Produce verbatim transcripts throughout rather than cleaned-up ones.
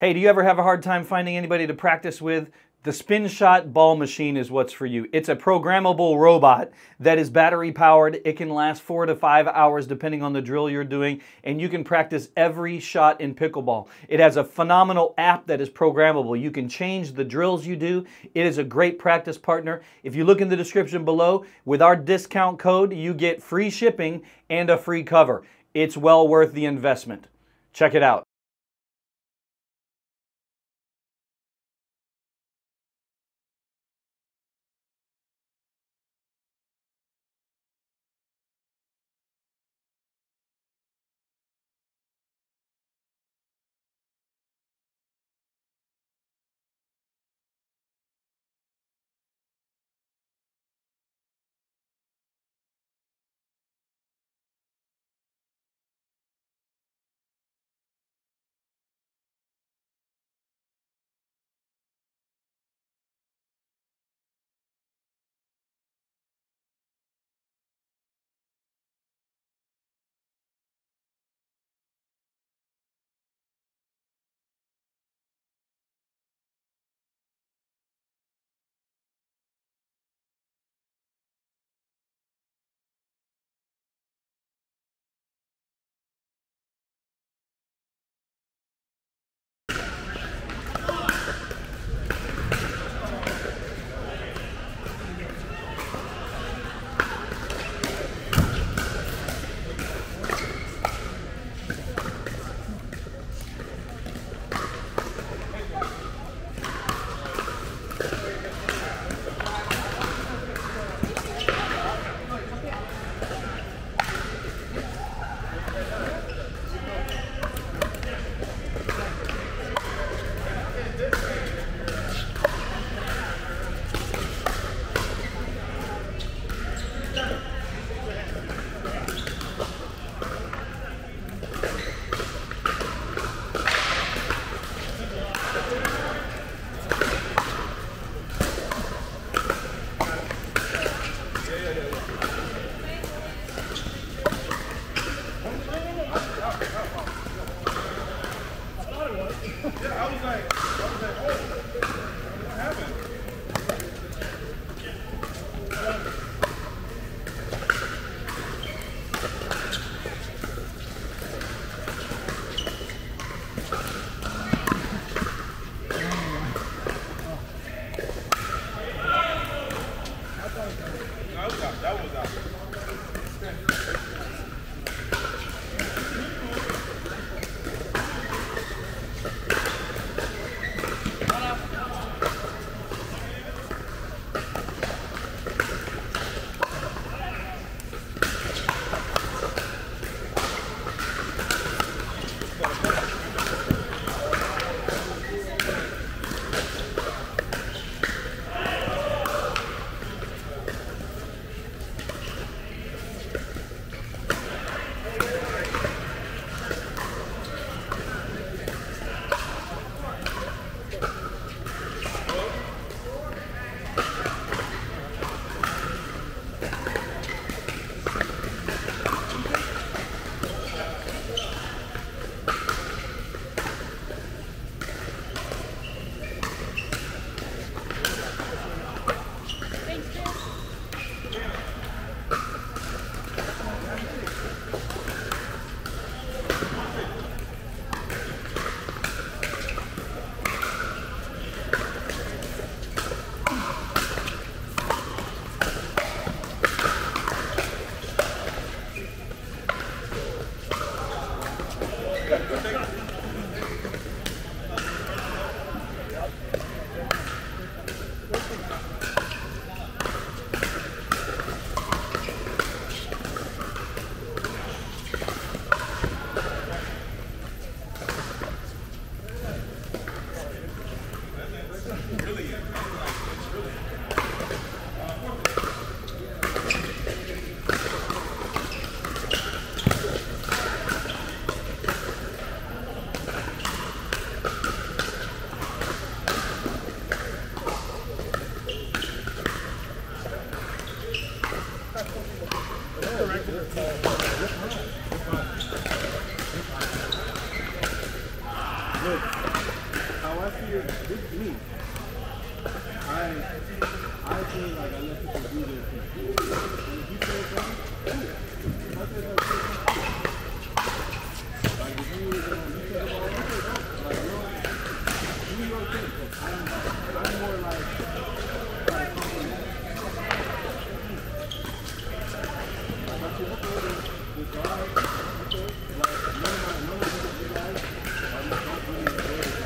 Hey, do you ever have a hard time finding anybody to practice with? The Spinshot Ball Machine is what's for you. It's a programmable robot that is battery powered. It can last four to five hours depending on the drill you're doing, and you can practice every shot in pickleball. It has a phenomenal app that is programmable. You can change the drills you do. It is a great practice partner. If you look in the description below, with our discount code, you get free shipping and a free cover. It's well worth the investment. Check it out. Good. here with me, I I feel like I let people do their thing. And if you feel wrong, cool. If I feel like cool. Like if you feel wrong, you feel wrong, you feel wrong. Like no, do your thing. I'm I'm more like like but you look over with your eyes, okay? Like no one no one doesn't realize I don't really enjoy it. Yeah.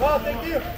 Oh, thank you. Whoa.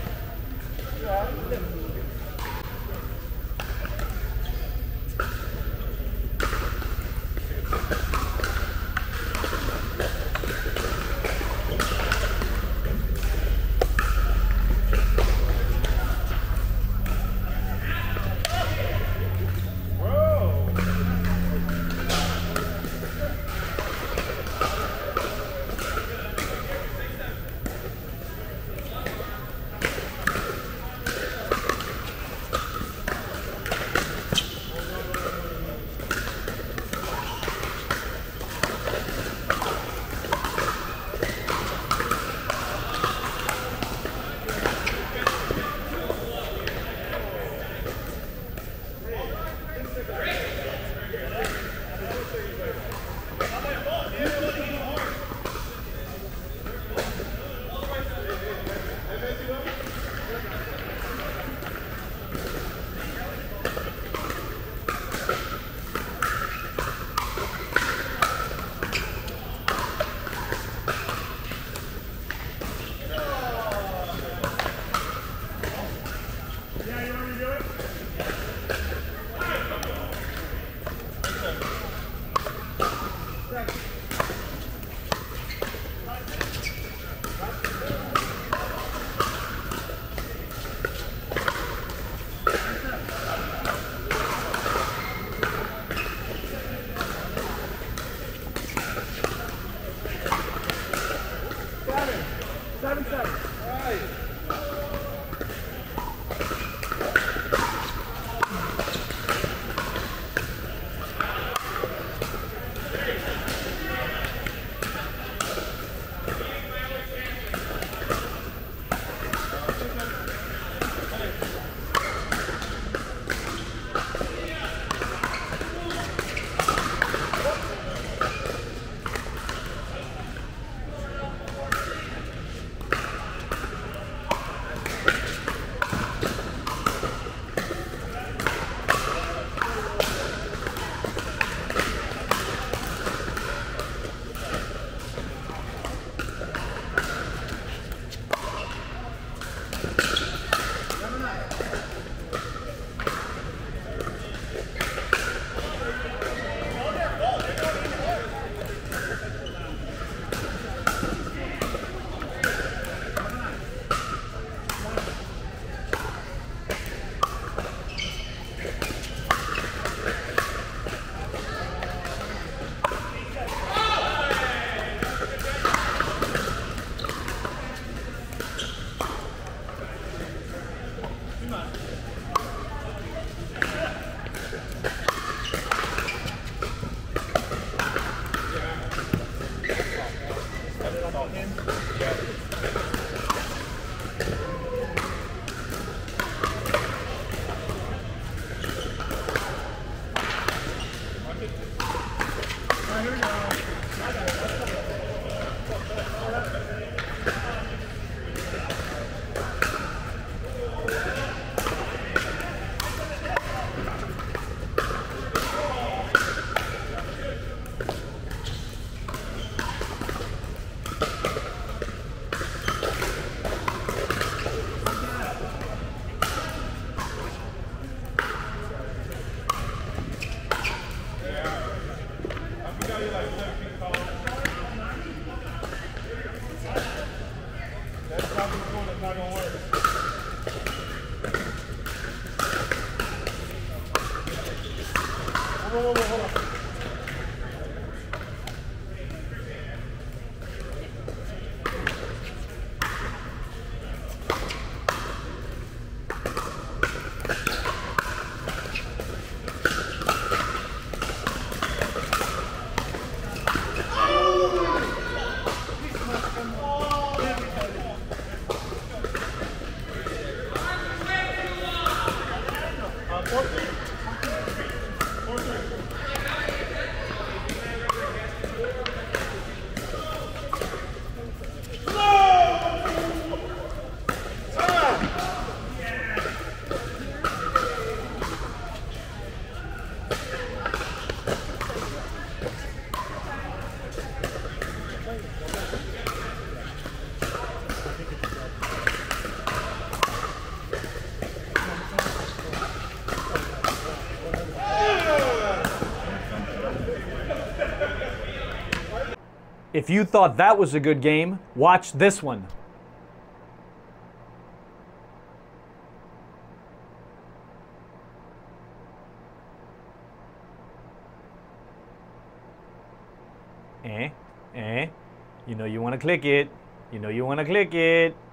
roll, roll, roll. If you thought that was a good game, watch this one. Eh, eh, you know you want to click it. You know you want to click it.